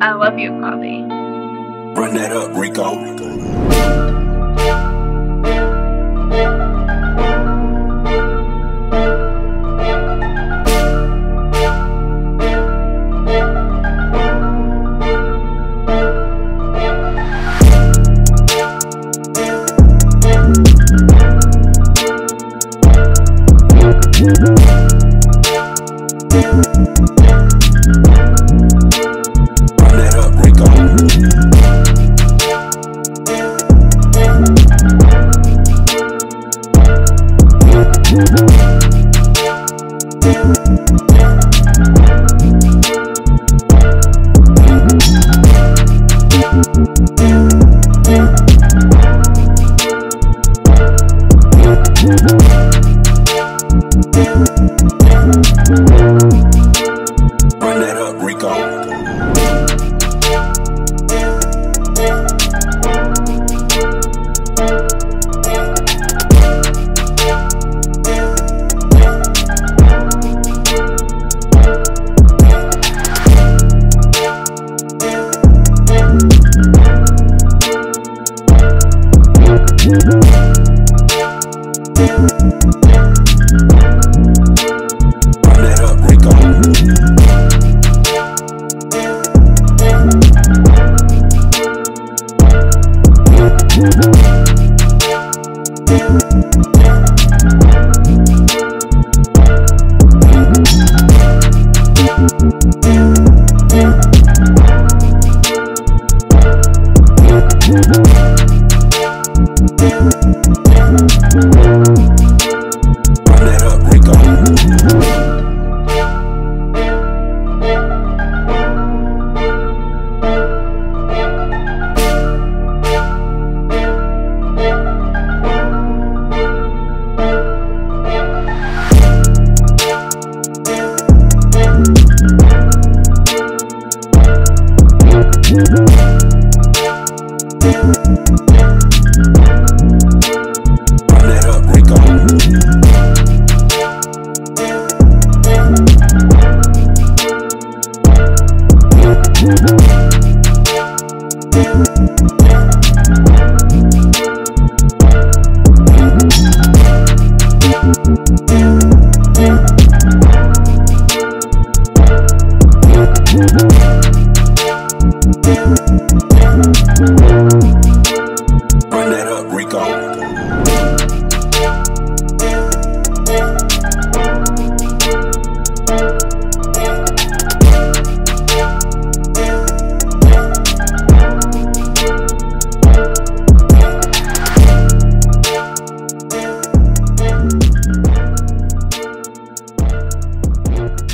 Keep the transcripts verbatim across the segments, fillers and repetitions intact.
I love you, Bobby. Run that up, Rico.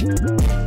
We'll be right back.